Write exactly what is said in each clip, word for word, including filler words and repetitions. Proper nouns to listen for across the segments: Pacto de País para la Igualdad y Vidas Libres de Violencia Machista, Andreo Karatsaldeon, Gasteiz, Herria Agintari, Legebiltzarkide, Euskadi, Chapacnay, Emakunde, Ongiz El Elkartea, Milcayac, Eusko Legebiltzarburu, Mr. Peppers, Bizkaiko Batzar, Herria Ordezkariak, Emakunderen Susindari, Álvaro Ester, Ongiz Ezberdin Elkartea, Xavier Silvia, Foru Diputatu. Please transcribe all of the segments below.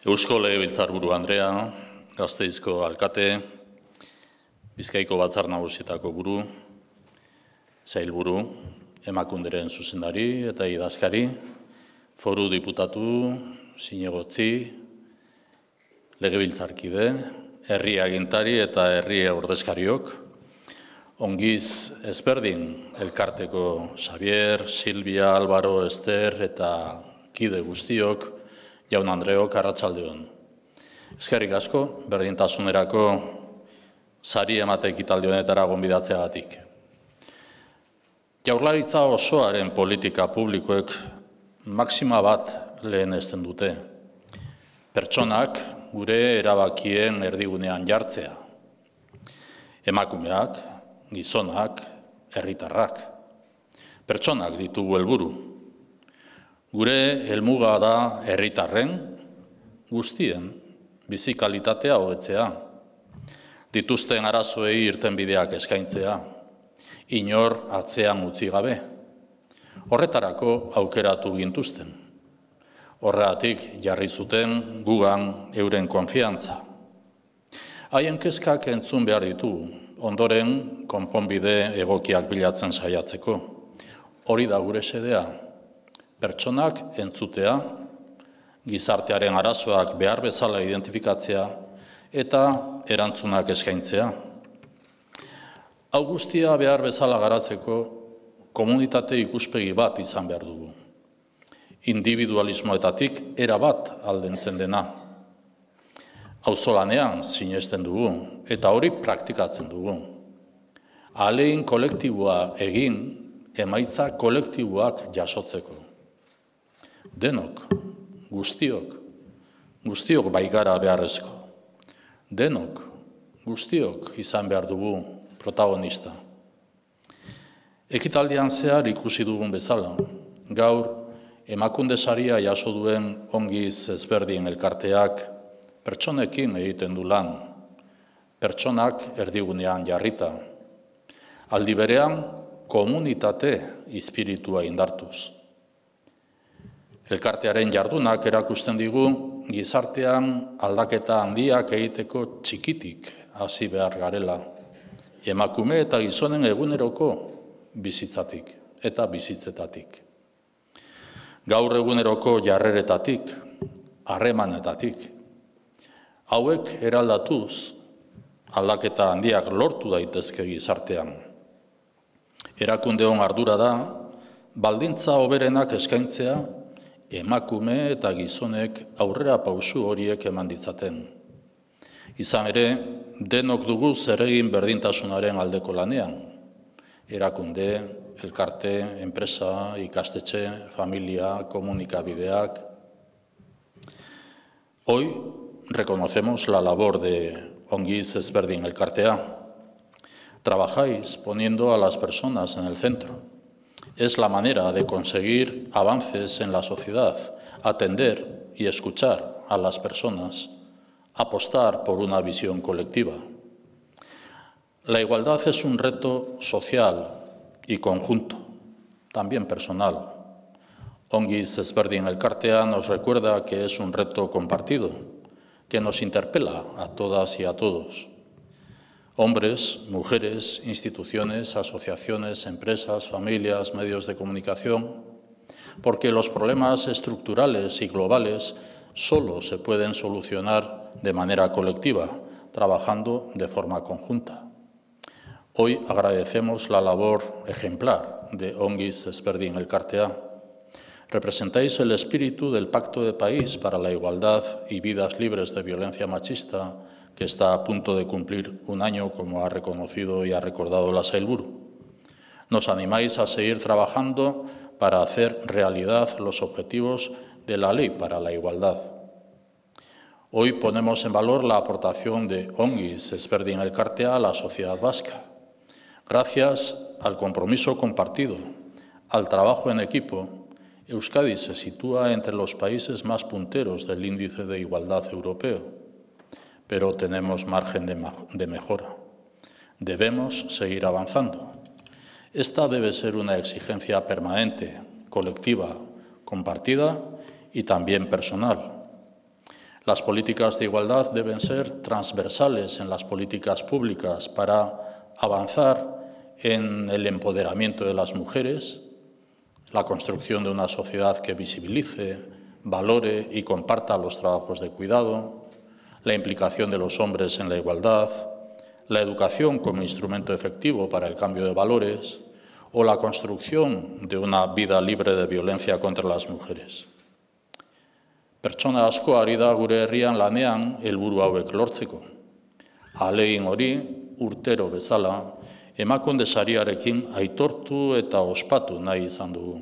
Eusko Legebiltzarburu Andrea, Gasteizko alkate, Bizkaiko Batzar Nagusietako buru, sailburu, Emakunderen Susindari eta idazkari, Foru Diputatu, zinegotzi, Legebiltzarkide, Herria Agintari eta Herria Ordezkariok, Ongiz ezberdin, elkarteko Xavier, Silvia, Álvaro Ester eta kide guztiok, Jaun Andreo Karatsaldeon. Eskerrik asko, berdintasunerako sari emate ekitaldi honetara gonbidatzeagatik. Jaurlaritza osoaren politika publikoek maxima bat lehenesten dute. Pertsonak gure erabakien erdigunean jartzea. Emakumeak, gizonak, herritarrak. Pertsonak ditugu helburu. Gure helmuga da herritarren, guztien, bizi kalitatea hobetzea, dituzten arazoei irtenbideak eskaintzea, inor atzean utzi gabe. Horretarako aukeratu gintuzten. Horregatik jarri zuten gugan euren konfiantza. Haien kezkak entzun behar ditugu, ondoren konponbide egokiak bilatzen saiatzeko. Hori da gure xedea. Pertsonak entzutea, gizartearen arazoak behar bezala identifikatzea eta erantzunak eskaintzea. Hau guztia behar bezala garatzeko komunitate ikuspegi bat izan behar dugu. Individualismoetatik erabat aldentzen dena. Auzolanean sinesten dugu eta hori praktikatzen dugu. Ahalegin kolektiboa egin, emaitza kolektiboak jasotzeko. Denok, guztiok, guztiok baikara beharrezko. Denok, guztiok izan behar dugu protagonista. Ekitaldian zehar ikusi dugun bezala, gaur Emakunde saria jaso duen Ongiz ezberdin elkarteak pertsonekin egiten du lan, pertsonak erdigunean jarrita. Aldi berean komunitate espiritua indartuz. Elkartearen jardunak erakusten digu gizartean aldaketa handiak egiteko txikitik hasi behar garela. Emakume eta gizonen eguneroko bizitzatik eta bizitzetatik. Gaur eguneroko jarreretatik, harremanetatik. Hauek eraldatuz aldaketa handiak lortu daitezke gizartean. Erakundeon ardura da, baldintza hoberenak eskaintzea, emakume eta gizonek aurrera pausu horiek eman ditzaten. Izan ere, denok dugu zeregin berdintasunaren aldeko lanean. Erakunde, elkarte, enpresa, ikastetxe, familia, komunikabideak. Hoy reconocemos la labor de Ongiz Ezberdin Elkartea. Trabajáis poniendo a las personas en el centro. Es la manera de conseguir avances en la sociedad, atender y escuchar a las personas, apostar por una visión colectiva. La igualdad es un reto social y conjunto, también personal. Ongiz Ezberdin Elkartea nos recuerda que es un reto compartido, que nos interpela a todas y a todos. Hombres, mujeres, instituciones, asociaciones, empresas, familias, medios de comunicación, porque los problemas estructurales y globales solo se pueden solucionar de manera colectiva, trabajando de forma conjunta. Hoy agradecemos la labor ejemplar de Ongiz Ezberdin Elkartea. Representáis el espíritu del Pacto de País para la Igualdad y Vidas Libres de Violencia Machista, que está a punto de cumplir un año, como ha reconocido y ha recordado la sailburu. Nos animáis a seguir trabajando para hacer realidad los objetivos de la Ley para la Igualdad. Hoy ponemos en valor la aportación de Ongiz Ezberdin Elkartea a la sociedad vasca. Gracias al compromiso compartido, al trabajo en equipo, Euskadi se sitúa entre los países más punteros del índice de igualdad europeo. Pero tenemos margen de mejora. Debemos seguir avanzando. Esta debe ser una exigencia permanente, colectiva, compartida y también personal. Las políticas de igualdad deben ser transversales en las políticas públicas para avanzar en el empoderamiento de las mujeres, la construcción de una sociedad que visibilice, valore y comparta los trabajos de cuidado, la implicación de los hombres en la igualdad, la educación como instrumento efectivo para el cambio de valores o la construcción de una vida libre de violencia contra las mujeres. Pertsona asko ari da gure herrian lanean helburu hauek lortzeko. Ahalegin hori urtero bezala Emakunde sariarekin aitortu eta ospatu nahi izan dugu.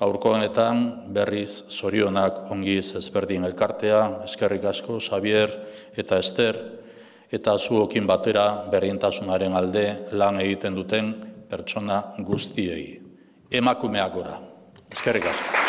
Gaurko honetan berriz zorionak Ongiz ezberdin elkartea, eskerrik asko Xavier eta Ester, eta zuokin batera berdintasunaren alde lan egiten duten pertsona guztiei. Emakumeak gora. Eskerrik asko.